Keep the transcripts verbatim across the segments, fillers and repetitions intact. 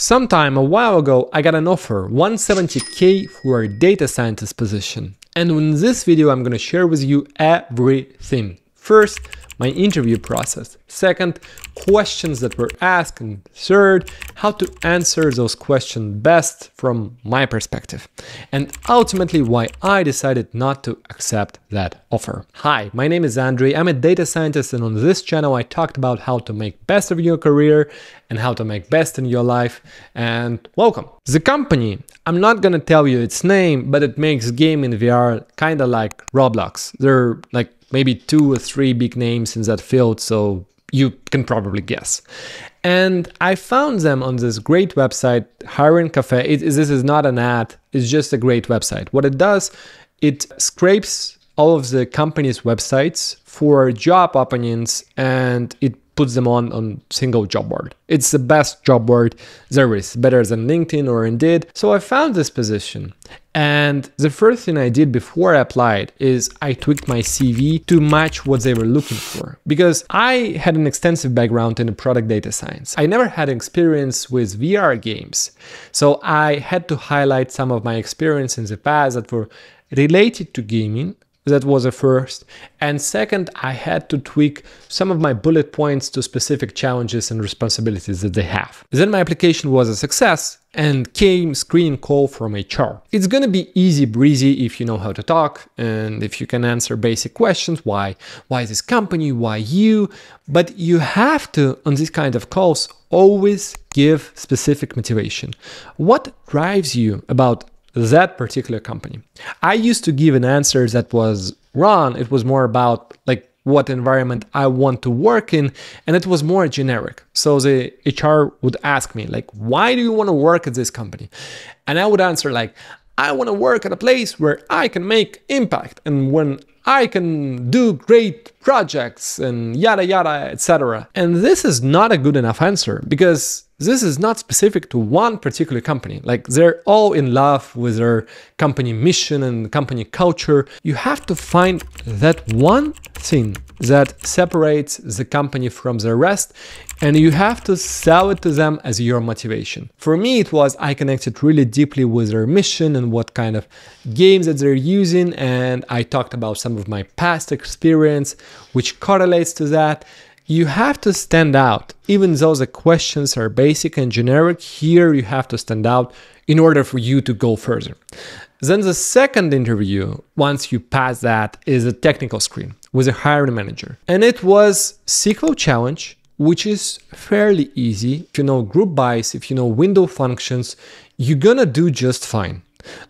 Sometime a while ago, I got an offer, one hundred seventy K for a data scientist position. And in this video, I'm gonna share with you everything. First, my interview process. Second, questions that were asked. And third, how to answer those questions best from my perspective. And ultimately, why I decided not to accept that offer. Hi, my name is Andrei. I'm a data scientist. And on this channel, I talked about how to make best of your career and how to make best in your life. And welcome. The company, I'm not going to tell you its name, but it makes game in V R kind of like Roblox. They're like maybe two or three big names in that field, so you can probably guess. And I found them on this great website, Hiring Cafe. It, this is not an ad, it's just a great website. What it does, it scrapes all of the company's websites for job openings and it puts them on on single job board. It's the best job board there is, better than LinkedIn or Indeed. So I found this position. And the first thing I did before I applied is I tweaked my C V to match what they were looking for, because I had an extensive background in product data science. I never had experience with V R games. So I had to highlight some of my experience in the past that were related to gaming. That was a first. And second, I had to tweak some of my bullet points to specific challenges and responsibilities that they have. Then my application was a success and came screen call from H R. It's going to be easy breezy if you know how to talk and if you can answer basic questions. Why? Why this company? Why you? But you have to, on these kind of calls, always give specific motivation. What drives you about that particular company? I used to give an answer that was wrong. It was more about like what environment I want to work in, and it was more generic. So the H R would ask me like, why do you want to work at this company? And I would answer like, I want to work at a place where I can make impact and when I can do great projects and yada yada, et cetera. And this is not a good enough answer, because this is not specific to one particular company. Like, they're all in love with their company mission and company culture. You have to find that one thing that separates the company from the rest, and you have to sell it to them as your motivation. For me, it was I connected really deeply with their mission and what kind of games that they're using, and I talked about some of my past experience, which correlates to that. You have to stand out. Even though the questions are basic and generic, here you have to stand out in order for you to go further. Then the second interview, once you pass that, is a technical screen with a hiring manager. And it was S Q L challenge, which is fairly easy. If you know group bys, if you know window functions, you're gonna do just fine.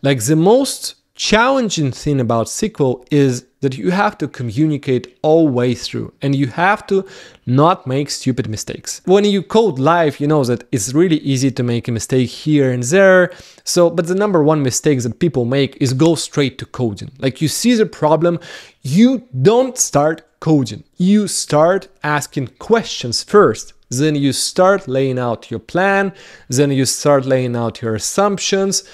Like, the most challenging thing about S Q L is that you have to communicate all way through, and you have to not make stupid mistakes. When you code live, you know that it's really easy to make a mistake here and there. So, but the number one mistake that people make is go straight to coding. Like, you see the problem, you don't start coding. You start asking questions first. Then you start laying out your plan. Then you start laying out your assumptions.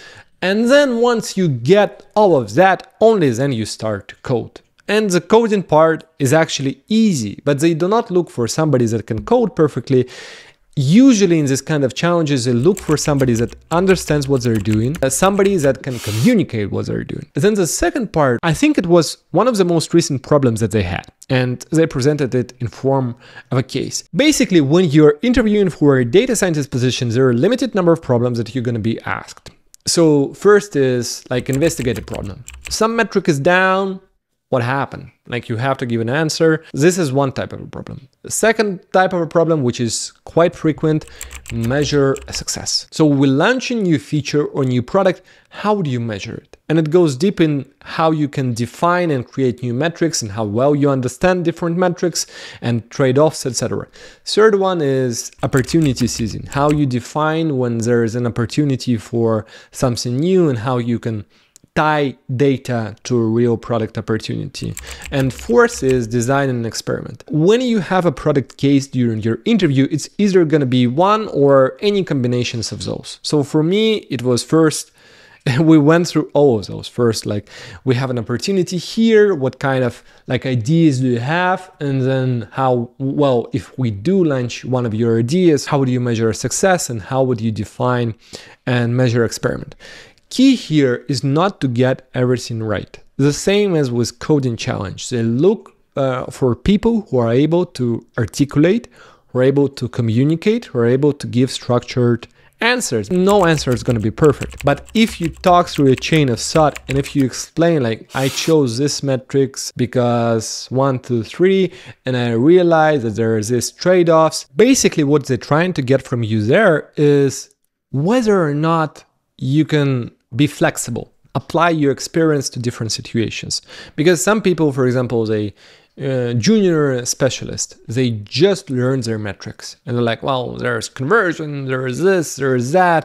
And then once you get all of that, only then you start to code. And the coding part is actually easy, but they do not look for somebody that can code perfectly. Usually in this kind of challenges, they look for somebody that understands what they're doing, somebody that can communicate what they're doing. Then the second part, I think it was one of the most recent problems that they had, and they presented it in form of a case. Basically, when you're interviewing for a data scientist position, there are a limited number of problems that you're going to be asked. So first is like, investigate a problem. Some metric is down, what happened? Like, you have to give an answer. This is one type of a problem. The second type of a problem, which is quite frequent, measure a success. So we launch a new feature or new product, how do you measure it? And it goes deep in how you can define and create new metrics and how well you understand different metrics and trade-offs, et cetera. Third one is opportunity season, how you define when there is an opportunity for something new and how you can tie data to a real product opportunity. And fourth is design an experiment. When you have a product case during your interview, it's either going to be one or any combinations of those. So for me, it was first we went through all of those. First, like, we have an opportunity here. What kind of like ideas do you have? And then how, well, if we do launch one of your ideas, how would you measure success, and how would you define and measure experiment? Key here is not to get everything right. The same as with coding challenge. They look uh, for people who are able to articulate, who are able to communicate, who are able to give structured answers. No answer is going to be perfect. But if you talk through a chain of thought, and if you explain, like, I chose this metrics because one, two, three, and I realized that there are these trade-offs. Basically, what they're trying to get from you there is whether or not you can be flexible, apply your experience to different situations. Because some people, for example, they Uh, junior specialist, they just learned their metrics and they're like, well, there's conversion, there's this, there's that,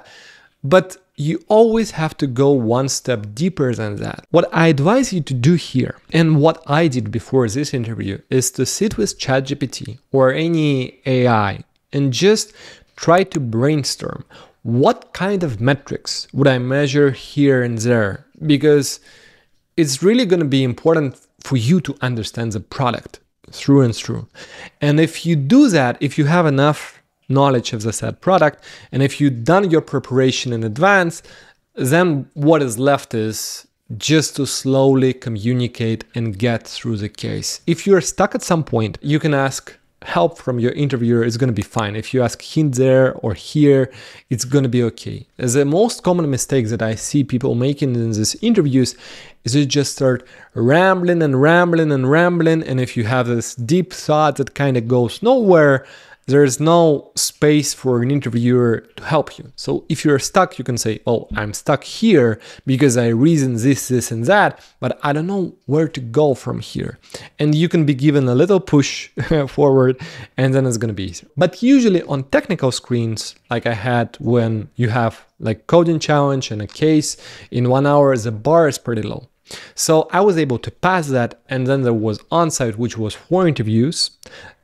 but you always have to go one step deeper than that. What I advise you to do here, and what I did before this interview, is to sit with ChatGPT or any A I and just try to brainstorm what kind of metrics would I measure here and there, because it's really going to be important for you to understand the product through and through. And if you do that, if you have enough knowledge of the said product, and if you've done your preparation in advance, then what is left is just to slowly communicate and get through the case. If you're stuck at some point, you can ask help from your interviewer. It's going to be fine. If you ask him there or here, it's going to be okay. The most common mistake that I see people making in these interviews is you just start rambling and rambling and rambling. And if you have this deep thought that kind of goes nowhere, there is no space for an interviewer to help you. So if you're stuck, you can say, oh, I'm stuck here because I reasoned this, this, and that, but I don't know where to go from here. And you can be given a little push forward, and then it's going to be easier. But usually on technical screens, like I had when you have like coding challenge and a case in one hour, the bar is pretty low. So I was able to pass that. And then there was on-site, which was four interviews,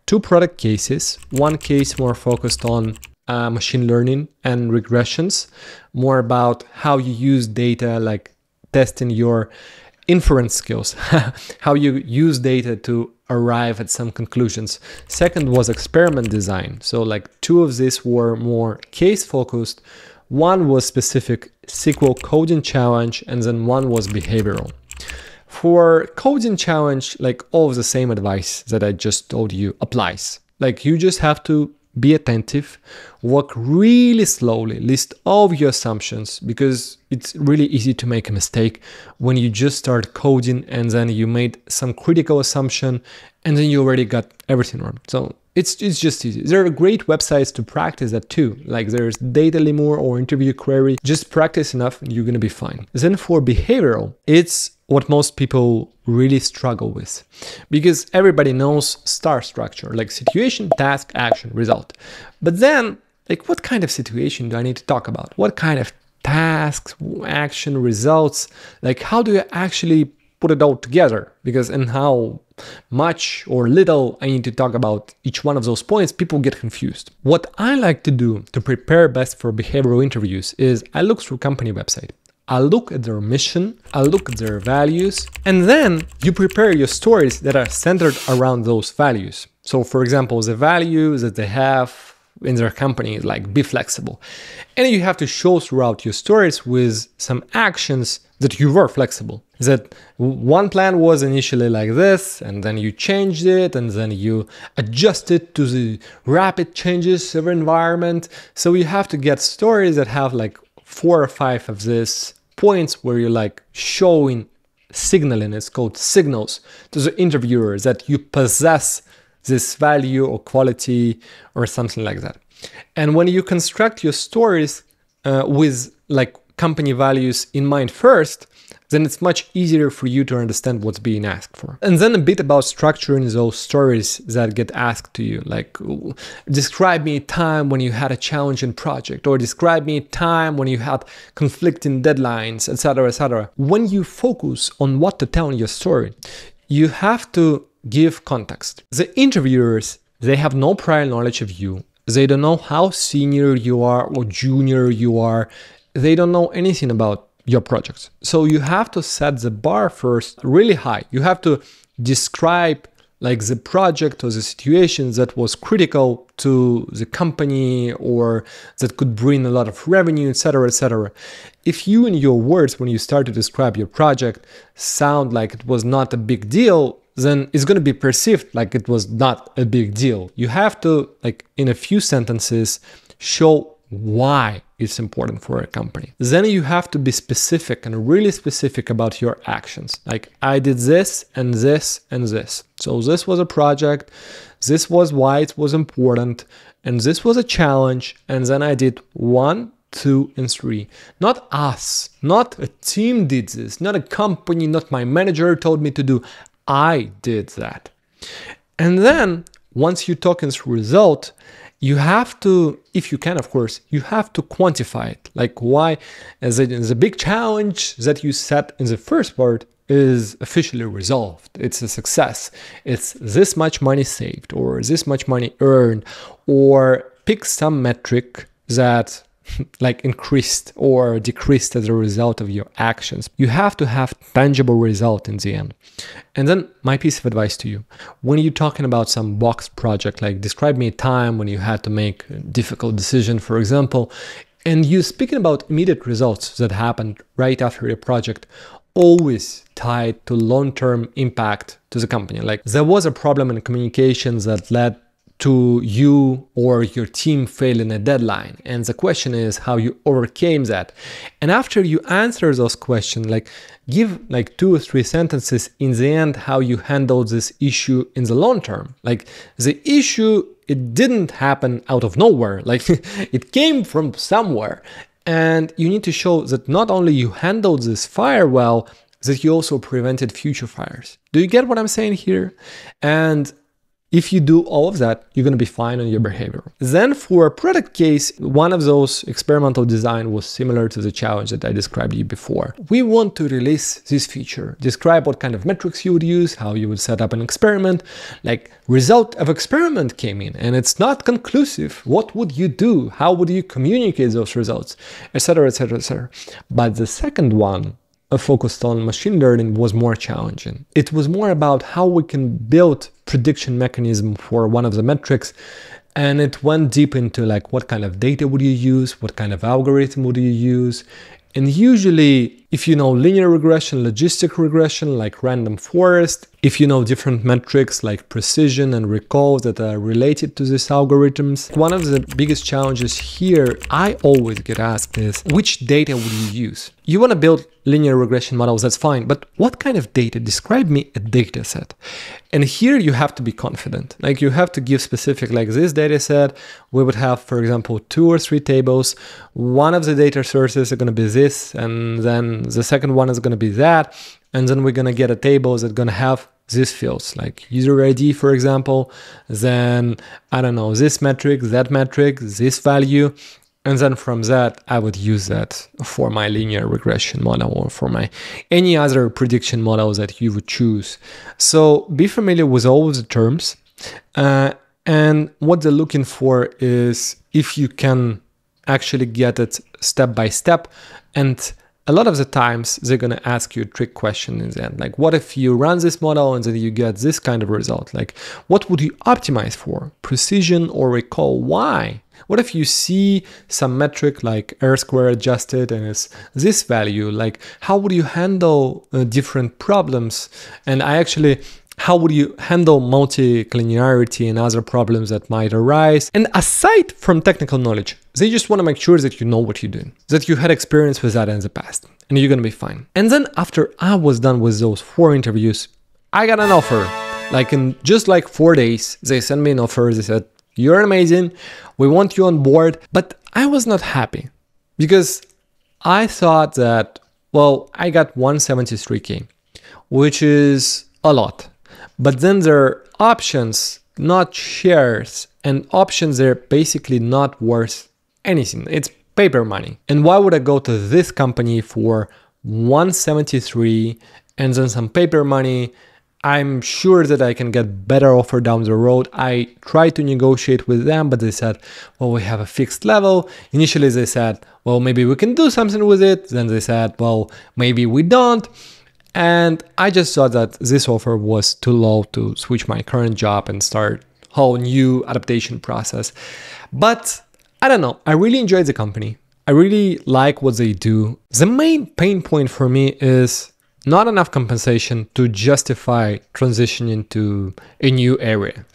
two product cases, one case more focused on uh, machine learning and regressions, more about how you use data, like testing your inference skills, how you use data to arrive at some conclusions. Second was experiment design. So like two of these were more case focused. One was specific S Q L coding challenge, and then one was behavioral. For coding challenge, like all of the same advice that I just told you applies. Like you just have to be attentive, work really slowly, list all of your assumptions, because it's really easy to make a mistake when you just start coding and then you made some critical assumption and then you already got everything wrong. So it's, it's just easy. There are great websites to practice that too. Like there's DataLemur or interview query. Just practice enough and you're going to be fine. Then for behavioral, it's what most people really struggle with, because everybody knows star structure, like situation, task, action, result. But then, like, what kind of situation do I need to talk about? What kind of tasks, action, results? Like, how do you actually put it all together? Because, and how much or little I need to talk about each one of those points, people get confused. What I like to do to prepare best for behavioral interviews is I look through company website. I look at their mission, I look at their values, and then you prepare your stories that are centered around those values. So for example, the value that they have in their company is like, be flexible. And you have to show throughout your stories with some actions that you were flexible, that one plan was initially like this, and then you changed it, and then you adjusted to the rapid changes of environment. So you have to get stories that have like four or five of these points where you're like showing, signaling, it's called signals to the interviewer that you possess this value or quality or something like that. And when you construct your stories uh, with like company values in mind first, then it's much easier for you to understand what's being asked for. And then a bit about structuring those stories that get asked to you, like describe me a time when you had a challenging project, or describe me a time when you had conflicting deadlines, et cetera, et cetera. When you focus on what to tell in your story, you have to give context. The interviewers, they have no prior knowledge of you. They don't know how senior you are or junior you are. They don't know anything about your projects. So you have to set the bar first really high. You have to describe like the project or the situation that was critical to the company or that could bring a lot of revenue, et cetera, et cetera. If you, in your words, when you start to describe your project, sound like it was not a big deal, then it's going to be perceived like it was not a big deal. You have to, like, in a few sentences, show why it's important for a company. Then you have to be specific and really specific about your actions. Like, I did this and this and this. So this was a project, this was why it was important, and this was a challenge, and then I did one, two, and three. Not us, not a team did this, not a company, not my manager told me to do. I did that. And then once you talk in the result, you have to, if you can, of course, you have to quantify it. Like, why as it is a big challenge that you set in the first part is officially resolved. It's a success. It's this much money saved or this much money earned, or pick some metric that like increased or decreased as a result of your actions. You have to have tangible result in the end. And then my piece of advice to you, when you're talking about some box project, like describe me a time when you had to make a difficult decision, for example, and you're speaking about immediate results that happened right after your project, always tied to long-term impact to the company. Like, there was a problem in communications that led to you or your team failing a deadline. And the question is how you overcame that. And after you answer those questions, like give like two or three sentences in the end, how you handled this issue in the long term. Like, the issue, it didn't happen out of nowhere. Like it came from somewhere. And you need to show that not only you handled this fire well, that you also prevented future fires. Do you get what I'm saying here? And if you do all of that, you're going to be fine on your behavior. Then for a product case, one of those experimental design was similar to the challenge that I described to you before. We want to release this feature. Describe what kind of metrics you would use, how you would set up an experiment, like result of experiment came in and it's not conclusive. What would you do? How would you communicate those results, et cetera, et cetera, et cetera. But the second one, focused on machine learning, was more challenging. It was more about how we can build prediction mechanism for one of the metrics. And it went deep into like, what kind of data would you use? What kind of algorithm would you use? And usually, if you know linear regression, logistic regression, like random forest, if you know different metrics like precision and recall that are related to these algorithms, one of the biggest challenges here I always get asked is, which data would you use? You want to build linear regression models, that's fine, but what kind of data? Describe me a data set. And here you have to be confident. Like, you have to give specific, like this data set, we would have, for example, two or three tables. One of the data sources are going to be this, and then the second one is going to be that. And then we're going to get a table that's going to have these fields, like user I D, for example, then, I don't know, this metric, that metric, this value. And then from that, I would use that for my linear regression model or for my any other prediction model that you would choose. So be familiar with all the terms. Uh, and what they're looking for is if you can actually get it step by step. And a lot of the times they're going to ask you a trick question in the end. Like, what if you run this model and then you get this kind of result? Like, what would you optimize for? Precision or recall? Why? What if you see some metric like R square adjusted and it's this value? Like, how would you handle uh, different problems? And I actually, how would you handle multicollinearity and other problems that might arise? And aside from technical knowledge, they just want to make sure that you know what you're doing, that you had experience with that in the past, and you're going to be fine. And then after I was done with those four interviews, I got an offer. Like, in just like four days, they sent me an offer. They said, "You're amazing. We want you on board." But I was not happy because I thought that, well, I got one seventy-three K, which is a lot. But then there are options, not shares, and options are basically not worth anything. It's paper money. And why would I go to this company for one seventy-three and then some paper money? I'm sure that I can get better offer down the road. I tried to negotiate with them, but they said, well, we have a fixed level. Initially they said, well, maybe we can do something with it. Then they said, well, maybe we don't. And I just saw that this offer was too low to switch my current job and start whole new adaptation process. But I don't know, I really enjoyed the company. I really like what they do. The main pain point for me is not enough compensation to justify transitioning to a new area.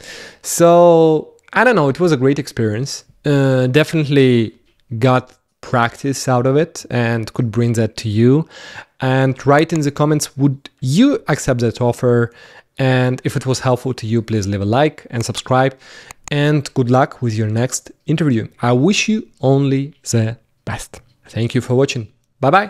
So I don't know, it was a great experience. Uh, definitely got practice out of it and could bring that to you. And write in the comments, would you accept that offer? And if it was helpful to you, please leave a like and subscribe. And good luck with your next interview. I wish you only the best. Thank you for watching. Bye-bye.